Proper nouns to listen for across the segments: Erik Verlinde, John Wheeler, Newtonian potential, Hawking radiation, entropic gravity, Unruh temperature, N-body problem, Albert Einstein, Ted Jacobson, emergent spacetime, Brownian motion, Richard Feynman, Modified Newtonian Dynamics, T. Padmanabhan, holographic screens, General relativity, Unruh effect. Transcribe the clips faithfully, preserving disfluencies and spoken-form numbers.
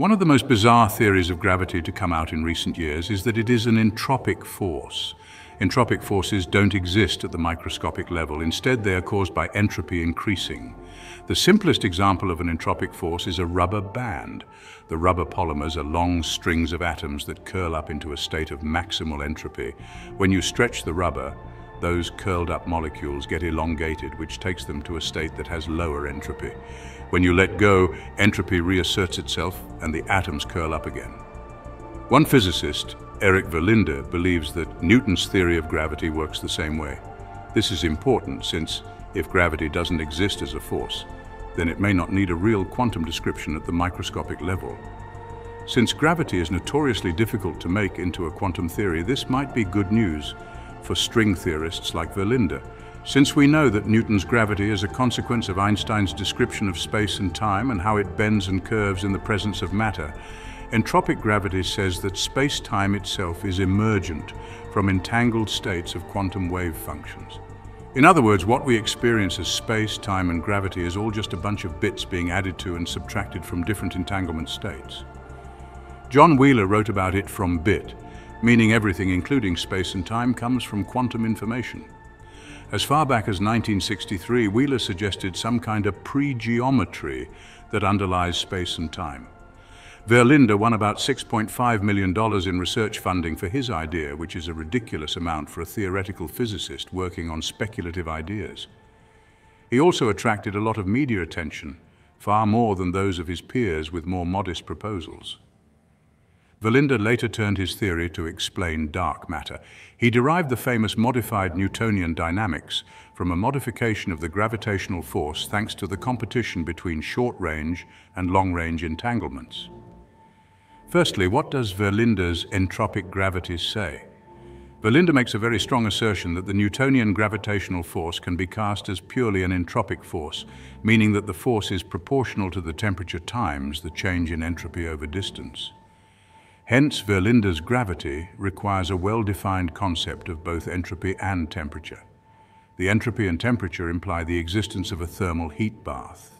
One of the most bizarre theories of gravity to come out in recent years is that it is an entropic force. Entropic forces don't exist at the microscopic level. Instead, they are caused by entropy increasing. The simplest example of an entropic force is a rubber band. The rubber polymers are long strings of atoms that curl up into a state of maximal entropy. When you stretch the rubber, those curled up molecules get elongated, which takes them to a state that has lower entropy. When you let go, entropy reasserts itself and the atoms curl up again. One physicist, Erik Verlinde, believes that Newton's theory of gravity works the same way. This is important since if gravity doesn't exist as a force, then it may not need a real quantum description at the microscopic level. Since gravity is notoriously difficult to make into a quantum theory, this might be good news for string theorists like Verlinde, since we know that Newton's gravity is a consequence of Einstein's description of space and time and how it bends and curves in the presence of matter. Entropic gravity says that space-time itself is emergent from entangled states of quantum wave functions. In other words, what we experience as space, time, and gravity is all just a bunch of bits being added to and subtracted from different entanglement states. John Wheeler wrote about it from bit, meaning everything, including space and time, comes from quantum information. As far back as nineteen sixty-three, Wheeler suggested some kind of pre-geometry that underlies space and time. Verlinde won about six point five million dollars in research funding for his idea, which is a ridiculous amount for a theoretical physicist working on speculative ideas. He also attracted a lot of media attention, far more than those of his peers with more modest proposals. Verlinde later turned his theory to explain dark matter. He derived the famous Modified Newtonian Dynamics from a modification of the gravitational force thanks to the competition between short-range and long-range entanglements. Firstly, what does Verlinde's entropic gravity say? Verlinde makes a very strong assertion that the Newtonian gravitational force can be cast as purely an entropic force, meaning that the force is proportional to the temperature times the change in entropy over distance. Hence, Verlinde's gravity requires a well-defined concept of both entropy and temperature. The entropy and temperature imply the existence of a thermal heat bath.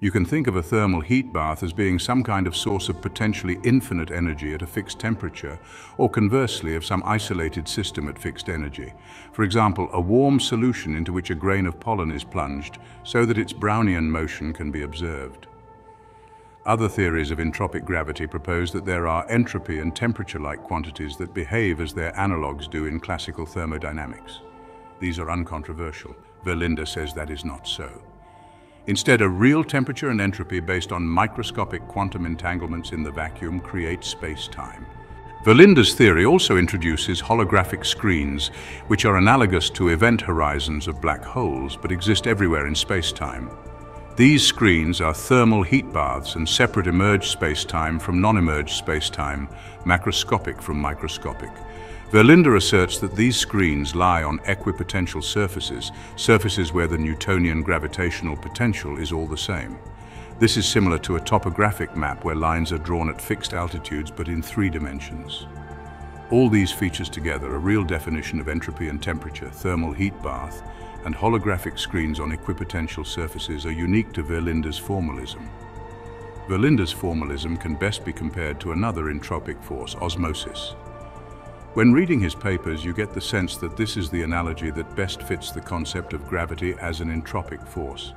You can think of a thermal heat bath as being some kind of source of potentially infinite energy at a fixed temperature, or conversely, of some isolated system at fixed energy. For example, a warm solution into which a grain of pollen is plunged so that its Brownian motion can be observed. Other theories of entropic gravity propose that there are entropy and temperature-like quantities that behave as their analogues do in classical thermodynamics. These are uncontroversial. Verlinde says that is not so. Instead, a real temperature and entropy based on microscopic quantum entanglements in the vacuum create space-time. Verlinde's theory also introduces holographic screens, which are analogous to event horizons of black holes, but exist everywhere in space-time. These screens are thermal heat baths and separate emerged spacetime from non-emerged spacetime, macroscopic from microscopic. Verlinde asserts that these screens lie on equipotential surfaces, surfaces where the Newtonian gravitational potential is all the same. This is similar to a topographic map where lines are drawn at fixed altitudes but in three dimensions. All these features together, a real definition of entropy and temperature, thermal heat bath, and holographic screens on equipotential surfaces are unique to Verlinde's formalism. Verlinde's formalism can best be compared to another entropic force, osmosis. When reading his papers, you get the sense that this is the analogy that best fits the concept of gravity as an entropic force.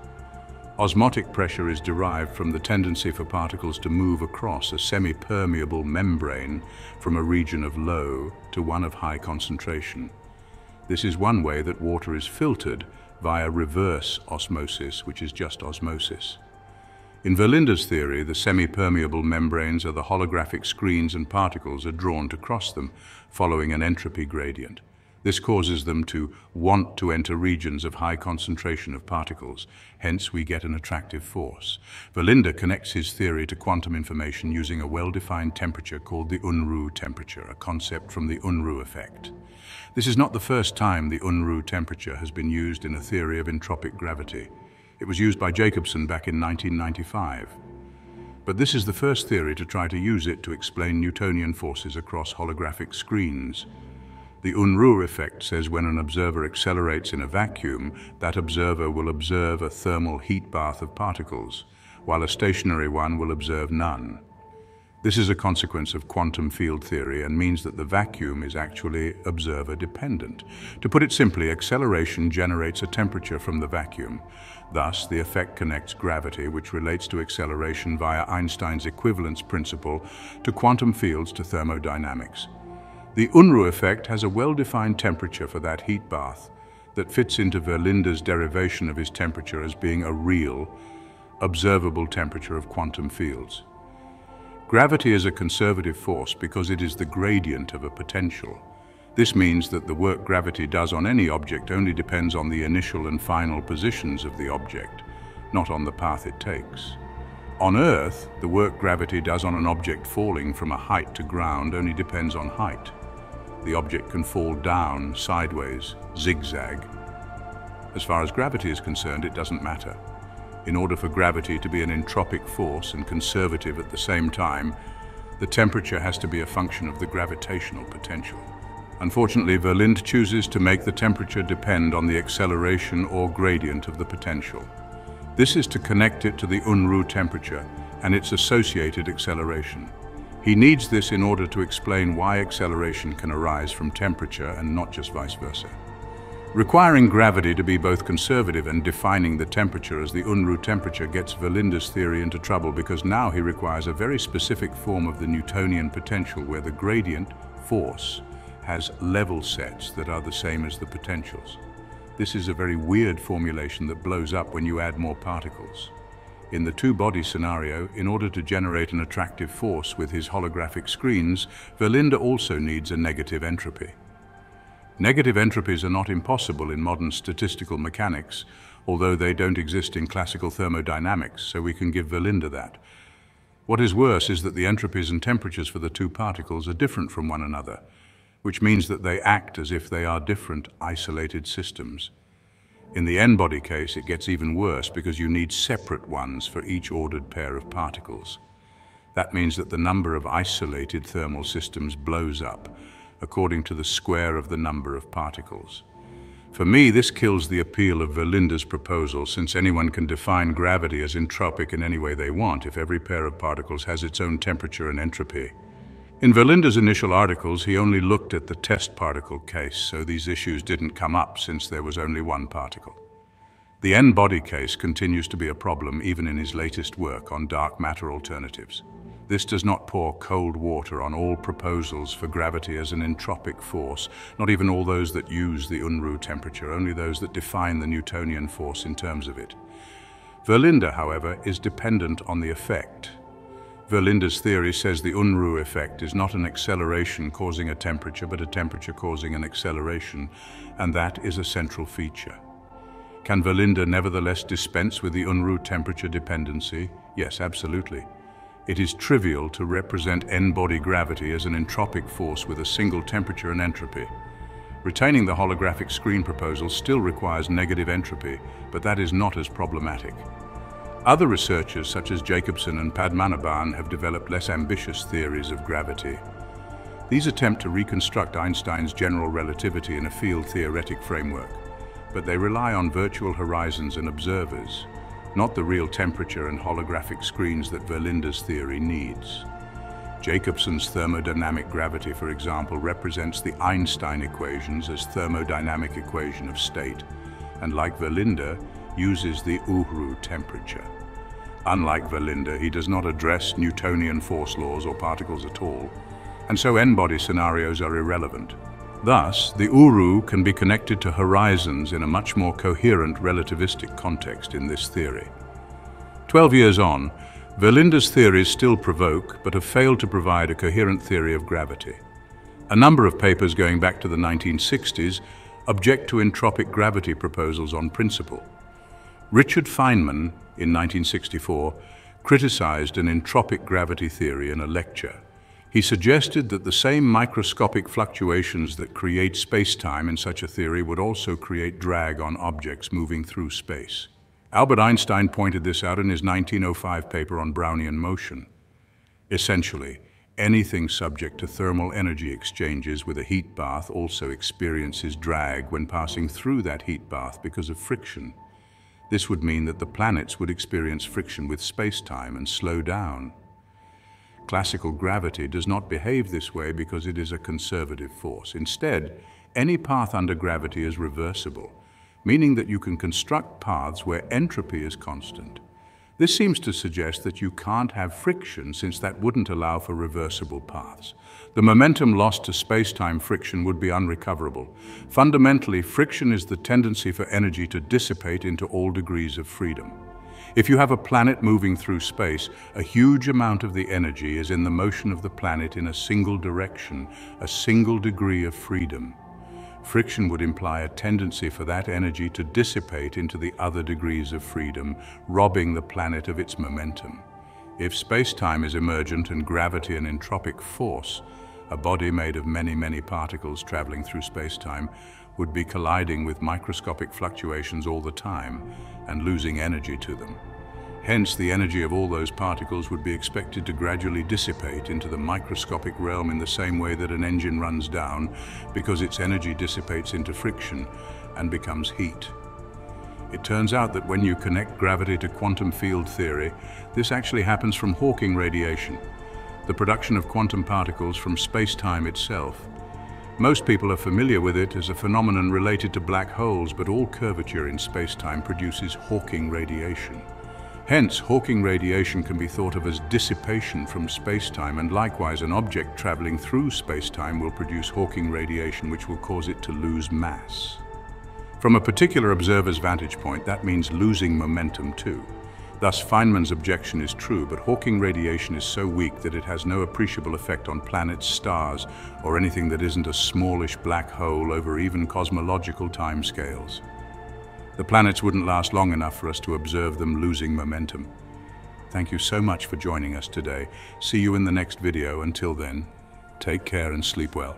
Osmotic pressure is derived from the tendency for particles to move across a semi-permeable membrane from a region of low to one of high concentration. This is one way that water is filtered via reverse osmosis, which is just osmosis. In Verlinde's theory, the semi-permeable membranes are the holographic screens and particles are drawn to cross them, following an entropy gradient. This causes them to want to enter regions of high concentration of particles. Hence, we get an attractive force. Verlinde connects his theory to quantum information using a well-defined temperature called the Unruh temperature, a concept from the Unruh effect. This is not the first time the Unruh temperature has been used in a theory of entropic gravity. It was used by Jacobson back in nineteen ninety-five. But this is the first theory to try to use it to explain Newtonian forces across holographic screens. The Unruh effect says when an observer accelerates in a vacuum, that observer will observe a thermal heat bath of particles, while a stationary one will observe none. This is a consequence of quantum field theory and means that the vacuum is actually observer-dependent. To put it simply, acceleration generates a temperature from the vacuum. Thus, the effect connects gravity, which relates to acceleration via Einstein's equivalence principle, to quantum fields, to thermodynamics. The Unruh effect has a well-defined temperature for that heat bath that fits into Verlinde's derivation of his temperature as being a real, observable temperature of quantum fields. Gravity is a conservative force because it is the gradient of a potential. This means that the work gravity does on any object only depends on the initial and final positions of the object, not on the path it takes. On Earth, the work gravity does on an object falling from a height to ground only depends on height. The object can fall down, sideways, zigzag. As far as gravity is concerned, it doesn't matter. In order for gravity to be an entropic force and conservative at the same time, the temperature has to be a function of the gravitational potential. Unfortunately, Verlinde chooses to make the temperature depend on the acceleration or gradient of the potential. This is to connect it to the Unruh temperature and its associated acceleration. He needs this in order to explain why acceleration can arise from temperature and not just vice versa. Requiring gravity to be both conservative and defining the temperature as the Unruh temperature gets Verlinde's theory into trouble, because now he requires a very specific form of the Newtonian potential where the gradient, force, has level sets that are the same as the potentials. This is a very weird formulation that blows up when you add more particles. In the two-body scenario, in order to generate an attractive force with his holographic screens, Verlinde also needs a negative entropy. Negative entropies are not impossible in modern statistical mechanics, although they don't exist in classical thermodynamics, so we can give Verlinde that. What is worse is that the entropies and temperatures for the two particles are different from one another, which means that they act as if they are different, isolated systems. In the n-body case, it gets even worse because you need separate ones for each ordered pair of particles. That means that the number of isolated thermal systems blows up according to the square of the number of particles. For me, this kills the appeal of Verlinde's proposal, since anyone can define gravity as entropic in any way they want if every pair of particles has its own temperature and entropy. In Verlinde's initial articles, he only looked at the test particle case, so these issues didn't come up since there was only one particle. The n-body case continues to be a problem even in his latest work on dark matter alternatives. This does not pour cold water on all proposals for gravity as an entropic force, not even all those that use the Unruh temperature, only those that define the Newtonian force in terms of it. Verlinde, however, is dependent on the effect. Verlinde's theory says the Unruh effect is not an acceleration causing a temperature, but a temperature causing an acceleration, and that is a central feature. Can Verlinde nevertheless dispense with the Unruh temperature dependency? Yes, absolutely. It is trivial to represent n-body gravity as an entropic force with a single temperature and entropy. Retaining the holographic screen proposal still requires negative entropy, but that is not as problematic. Other researchers, such as Jacobson and Padmanabhan, have developed less ambitious theories of gravity. These attempt to reconstruct Einstein's general relativity in a field-theoretic framework, but they rely on virtual horizons and observers, not the real temperature and holographic screens that Verlinde's theory needs. Jacobson's thermodynamic gravity, for example, represents the Einstein equations as thermodynamic equation of state, and like Verlinde, uses the Unruh temperature. Unlike Verlinde, he does not address Newtonian force laws or particles at all, and so n-body scenarios are irrelevant. Thus, the Unruh can be connected to horizons in a much more coherent relativistic context in this theory. Twelve years on, Verlinde's theories still provoke, but have failed to provide a coherent theory of gravity. A number of papers going back to the nineteen sixties object to entropic gravity proposals on principle. Richard Feynman, in nineteen sixty-four, criticized an entropic gravity theory in a lecture. He suggested that the same microscopic fluctuations that create space-time in such a theory would also create drag on objects moving through space. Albert Einstein pointed this out in his nineteen oh five paper on Brownian motion. Essentially, anything subject to thermal energy exchanges with a heat bath also experiences drag when passing through that heat bath because of friction. This would mean that the planets would experience friction with space-time and slow down. Classical gravity does not behave this way because it is a conservative force. Instead, any path under gravity is reversible, meaning that you can construct paths where entropy is constant. This seems to suggest that you can't have friction, since that wouldn't allow for reversible paths. The momentum lost to space-time friction would be unrecoverable. Fundamentally, friction is the tendency for energy to dissipate into all degrees of freedom. If you have a planet moving through space, a huge amount of the energy is in the motion of the planet in a single direction, a single degree of freedom. Friction would imply a tendency for that energy to dissipate into the other degrees of freedom, robbing the planet of its momentum. If space-time is emergent and gravity an entropic force, a body made of many, many particles traveling through space-time would be colliding with microscopic fluctuations all the time and losing energy to them. Hence, the energy of all those particles would be expected to gradually dissipate into the microscopic realm in the same way that an engine runs down, because its energy dissipates into friction and becomes heat. It turns out that when you connect gravity to quantum field theory, this actually happens from Hawking radiation, the production of quantum particles from space-time itself. Most people are familiar with it as a phenomenon related to black holes, but all curvature in space-time produces Hawking radiation. Hence, Hawking radiation can be thought of as dissipation from space-time, and likewise an object traveling through space-time will produce Hawking radiation, which will cause it to lose mass. From a particular observer's vantage point, that means losing momentum too. Thus, Feynman's objection is true, but Hawking radiation is so weak that it has no appreciable effect on planets, stars, or anything that isn't a smallish black hole over even cosmological timescales. The planets wouldn't last long enough for us to observe them losing momentum. Thank you so much for joining us today. See you in the next video. Until then, take care and sleep well.